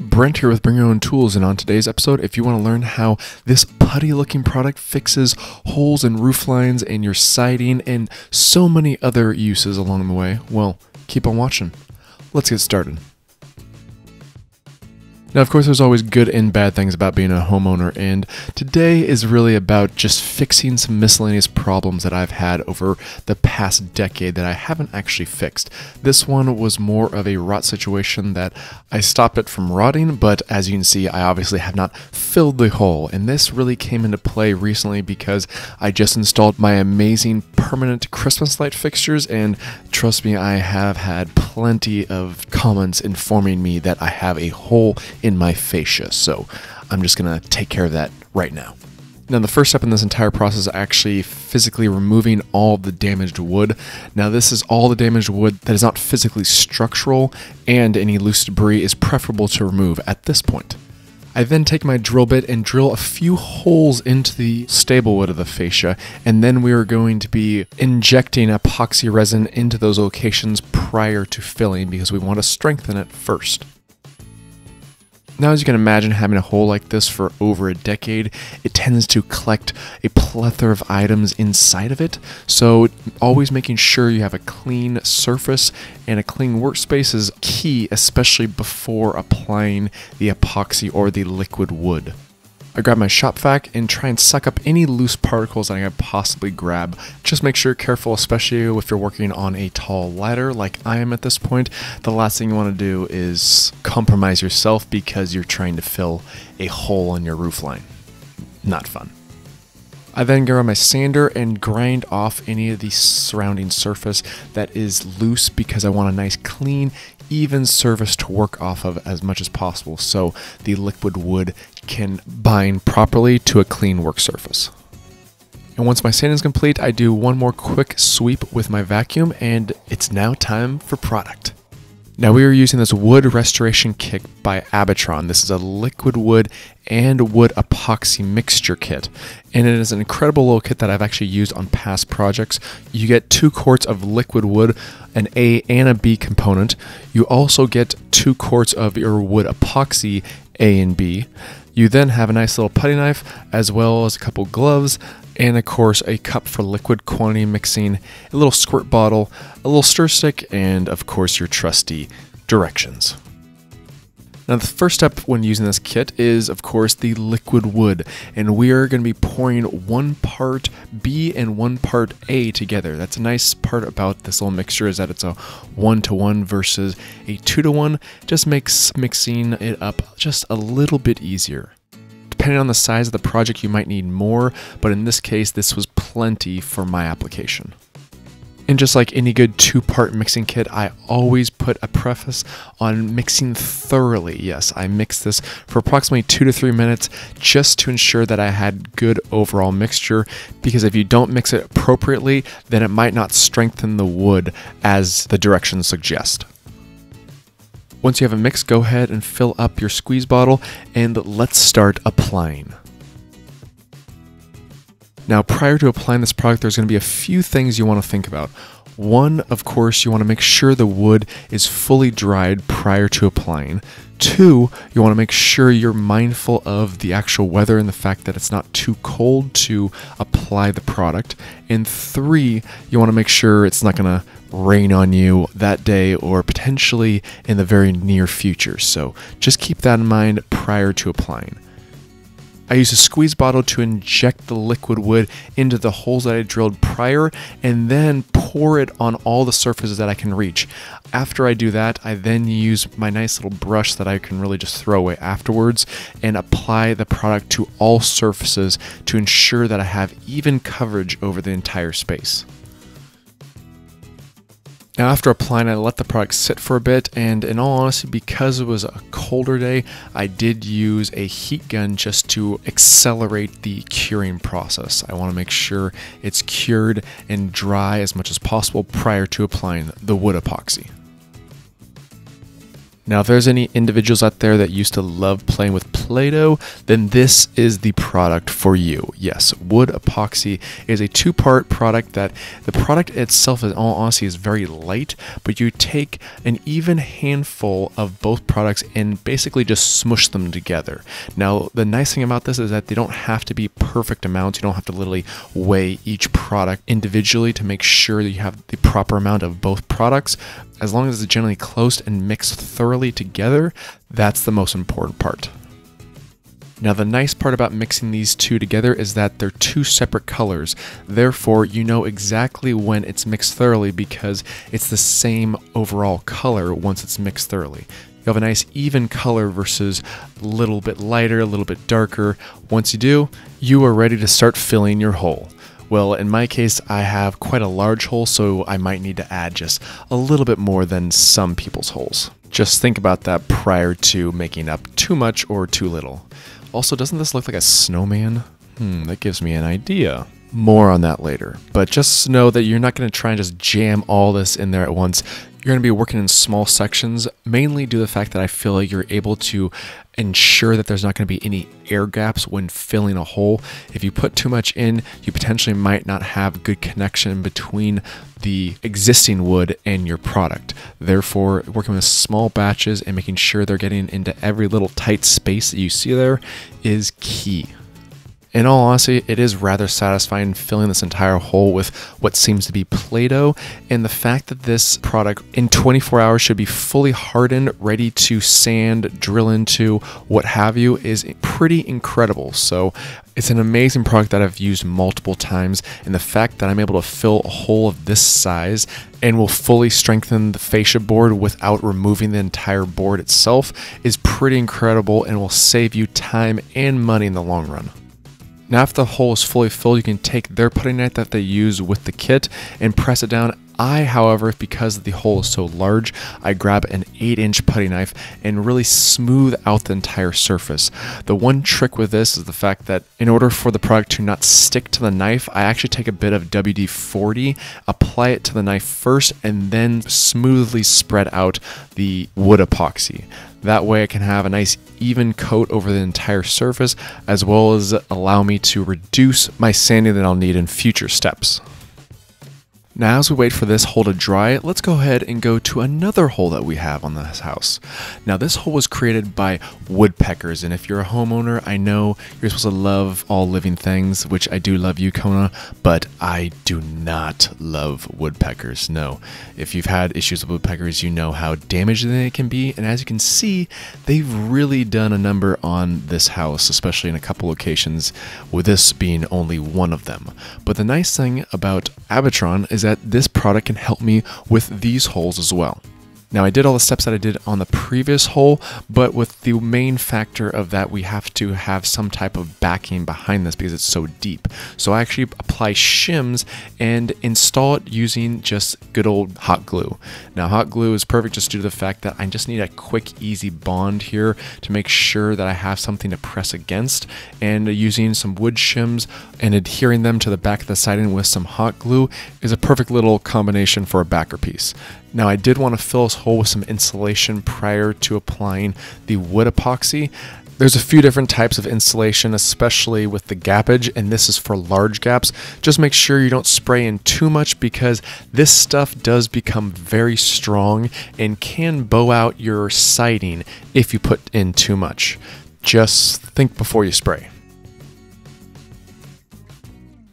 Brent here with Bring Your Own Tools, and on today's episode, if you want to learn how this putty looking product fixes holes in roof lines and your siding and so many other uses along the way, well, keep on watching. Let's get started. Now, of course, there's always good and bad things about being a homeowner, and today is really about just fixing some miscellaneous problems that I've had over the past decade that I haven't actually fixed. This one was more of a rot situation that I stopped it from rotting, but as you can see, I obviously have not filled the hole, and this really came into play recently because I just installed my amazing permanent Christmas light fixtures, and trust me, I have had plenty of comments informing me that I have a hole in my fascia, so I'm just gonna take care of that right now. Now, the first step in this entire process is actually physically removing all the damaged wood. Now, this is all the damaged wood that is not physically structural, and any loose debris is preferable to remove at this point. I then take my drill bit and drill a few holes into the stable wood of the fascia, and then we are going to be injecting epoxy resin into those locations prior to filling because we want to strengthen it first. Now, as you can imagine, having a hole like this for over a decade, it tends to collect a plethora of items inside of it, so always making sure you have a clean surface and a clean workspace is key, especially before applying the epoxy or the liquid wood. I grab my shop vac and try and suck up any loose particles that I can possibly grab. Just make sure you're careful, especially if you're working on a tall ladder like I am at this point. The last thing you want to do is compromise yourself because you're trying to fill a hole on your roof line. Not fun. I then go on my sander and grind off any of the surrounding surface that is loose because I want a nice, clean, even surface to work off of as much as possible so the liquid wood can bind properly to a clean work surface. And once my sanding is complete, I do one more quick sweep with my vacuum, and it's now time for product. Now, we are using this wood restoration kit by Abatron. This is a liquid wood and wood epoxy mixture kit, and it is an incredible little kit that I've actually used on past projects. You get 2 quarts of liquid wood, an A and a B component. You also get 2 quarts of your wood epoxy, A and B. You then have a nice little putty knife, as well as a couple gloves, and of course a cup for liquid quantity mixing, a little squirt bottle, a little stir stick, and of course your trusty directions. Now, the first step when using this kit is, of course, the liquid wood, and we are going to be pouring one part B and one part A together. That's a nice part about this little mixture, is that it's a 1-to-1 versus a 2-to-1. Just makes mixing it up just a little bit easier. Depending on the size of the project, you might need more, but in this case, this was plenty for my application. And just like any good 2-part mixing kit, I always put a preface on mixing thoroughly. Yes, I mixed this for approximately 2 to 3 minutes just to ensure that I had good overall mixture, because if you don't mix it appropriately, then it might not strengthen the wood as the directions suggest. Once you have a mix, go ahead and fill up your squeeze bottle, and let's start applying. Now, prior to applying this product, there's going to be a few things you want to think about. One, of course, you want to make sure the wood is fully dried prior to applying. Two, you want to make sure you're mindful of the actual weather and the fact that it's not too cold to apply the product. And three, you want to make sure it's not going to rain on you that day or potentially in the very near future. So just keep that in mind prior to applying. I use a squeeze bottle to inject the liquid wood into the holes that I drilled prior, and then pour it on all the surfaces that I can reach. After I do that, I then use my nice little brush that I can really just throw away afterwards and apply the product to all surfaces to ensure that I have even coverage over the entire space. Now, after applying, I let the product sit for a bit, and in all honesty, because it was a colder day, I did use a heat gun just to accelerate the curing process. I want to make sure it's cured and dry as much as possible prior to applying the wood epoxy. Now, if there's any individuals out there that used to love playing with Play-Doh, then this is the product for you. Yes, wood epoxy is a two-part product that the product itself, in all honesty, is very light, but you take an even handful of both products and basically just smush them together. Now, the nice thing about this is that they don't have to be perfect amounts. You don't have to literally weigh each product individually to make sure that you have the proper amount of both products. As long as it's generally close and mixed thoroughly together, that's the most important part. Now, the nice part about mixing these two together is that they're two separate colors. Therefore, you know exactly when it's mixed thoroughly because it's the same overall color once it's mixed thoroughly. You have a nice even color versus a little bit lighter, a little bit darker. Once you do, you are ready to start filling your hole. Well, in my case, I have quite a large hole, so I might need to add just a little bit more than some people's holes. Just think about that prior to making up too much or too little. Also, doesn't this look like a snowman? That gives me an idea. More on that later. But just know that you're not going to try and just jam all this in there at once. You're going to be working in small sections, mainly due to the fact that I feel like you're able to ensure that there's not going to be any air gaps when filling a hole. If you put too much in, you potentially might not have good connection between the existing wood and your product. Therefore, working with small batches and making sure they're getting into every little tight space that you see there is key. In all honesty, it is rather satisfying filling this entire hole with what seems to be Play-Doh, and the fact that this product in 24 hours should be fully hardened, ready to sand, drill into, what have you, is pretty incredible. So it's an amazing product that I've used multiple times, and the fact that I'm able to fill a hole of this size and will fully strengthen the fascia board without removing the entire board itself is pretty incredible and will save you time and money in the long run. Now, if the hole is fully filled, you can take their putty knife that they use with the kit and press it down. I, however, because the hole is so large, I grab an 8-inch putty knife and really smooth out the entire surface. The one trick with this is the fact that in order for the product to not stick to the knife, I actually take a bit of WD-40, apply it to the knife first, and then smoothly spread out the wood epoxy. That way I can have a nice even coat over the entire surface, as well as allow me to reduce my sanding that I'll need in future steps. Now, as we wait for this hole to dry, let's go ahead and go to another hole that we have on this house. Now, this hole was created by woodpeckers, and if you're a homeowner, I know you're supposed to love all living things, which I do love you, Kona, but I do not love woodpeckers. No. If you've had issues with woodpeckers, you know how damaging they can be, and as you can see, they've really done a number on this house, especially in a couple locations, with this being only one of them. But the nice thing about Abatron is that this product can help me with these holes as well. Now, I did all the steps that I did on the previous hole, but with the main factor of that, we have to have some type of backing behind this because it's so deep. So I actually apply shims and install it using just good old hot glue. Now, hot glue is perfect just due to the fact that I just need a quick, easy bond here to make sure that I have something to press against, and using some wood shims and adhering them to the back of the siding with some hot glue is a perfect little combination for a backer piece. Now, I did want to fill this hole with some insulation prior to applying the wood epoxy. There's a few different types of insulation, especially with the gappage, and this is for large gaps. Just make sure you don't spray in too much because this stuff does become very strong and can bow out your siding if you put in too much. Just think before you spray.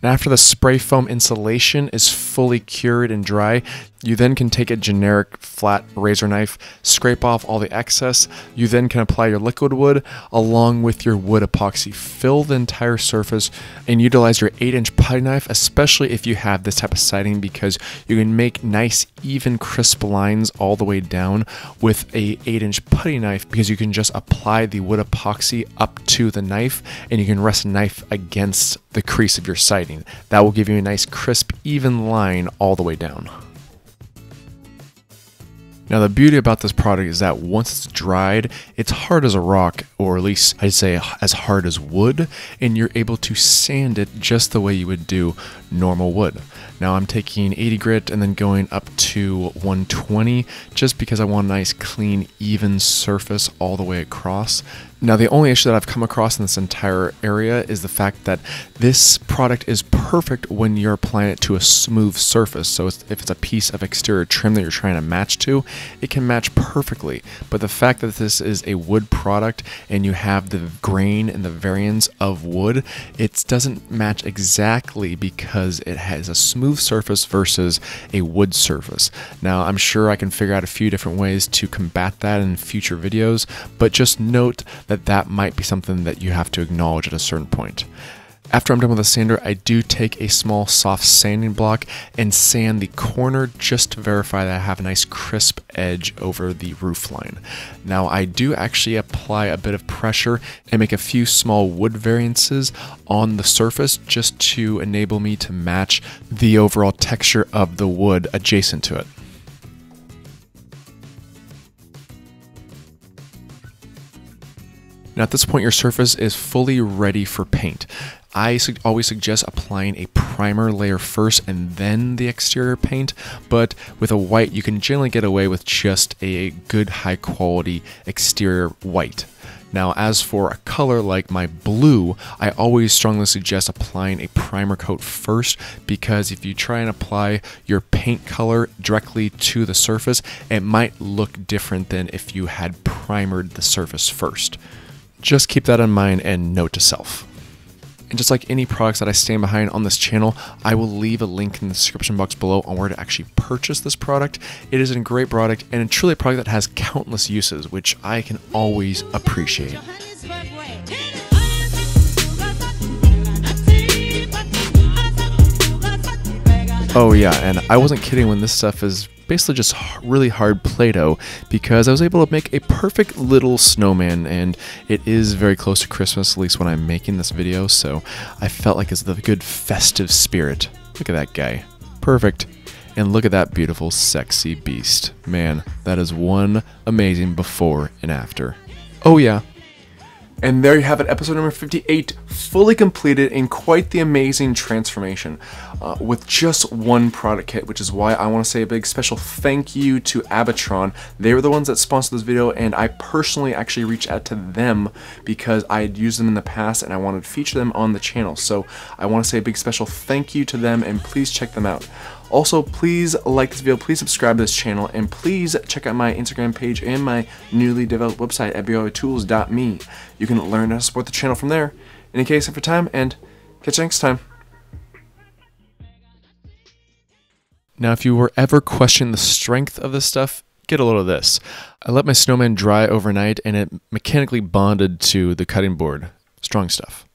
And after the spray foam insulation is fully cured and dry, you then can take a generic flat razor knife, scrape off all the excess. You then can apply your liquid wood along with your wood epoxy, fill the entire surface, and utilize your 8-inch putty knife, especially if you have this type of siding, because you can make nice, even, crisp lines all the way down with a 8-inch putty knife because you can just apply the wood epoxy up to the knife, and you can rest the knife against the crease of your siding. That will give you a nice, crisp, even line all the way down. Now, the beauty about this product is that once it's dried, it's hard as a rock, or at least I'd say as hard as wood, and you're able to sand it just the way you would do normal wood. Now I'm taking 80 grit and then going up to 120 just because I want a nice clean even surface all the way across. Now the only issue that I've come across in this entire area is the fact that this product is perfect when you're applying it to a smooth surface. So if it's a piece of exterior trim that you're trying to match to, it can match perfectly. But the fact that this is a wood product and you have the grain and the variance of wood, it doesn't match exactly because it has a smooth surface versus a wood surface. Now I'm sure I can figure out a few different ways to combat that in future videos, but just note that might be something that you have to acknowledge at a certain point. After I'm done with the sander, I do take a small soft sanding block and sand the corner just to verify that I have a nice crisp edge over the roof line. Now I do actually apply a bit of pressure and make a few small wood variances on the surface just to enable me to match the overall texture of the wood adjacent to it. Now at this point, your surface is fully ready for paint. I always suggest applying a primer layer first and then the exterior paint, but with a white, you can generally get away with just a good high quality exterior white. Now, as for a color like my blue, I always strongly suggest applying a primer coat first, because if you try and apply your paint color directly to the surface, it might look different than if you had primered the surface first. Just keep that in mind and note to self. And just like any products that I stand behind on this channel, I will leave a link in the description box below on where to actually purchase this product. It is a great product and a truly a product that has countless uses, which I can always appreciate. Oh yeah, and I wasn't kidding when this stuff is basically just really hard Play-Doh, because I was able to make a perfect little snowman, and it is very close to Christmas, at least when I'm making this video, so I felt like it's the good festive spirit. Look at that guy. Perfect. And look at that beautiful, sexy beast. Man, that is one amazing before and after. Oh yeah. And there you have it, episode number 58, fully completed in quite the amazing transformation with just one product kit, which is why I want to say a big special thank you to Abatron. They were the ones that sponsored this video, and I personally actually reached out to them because I had used them in the past and I wanted to feature them on the channel. So I want to say a big special thank you to them, and please check them out. Also, please like this video, please subscribe to this channel, and please check out my Instagram page and my newly developed website at bringyourowntools.me. You can learn how to support the channel from there. In any case, for time, and catch you next time. Now, if you were ever questioning the strength of this stuff, get a load of this. I let my snowman dry overnight, and it mechanically bonded to the cutting board. Strong stuff.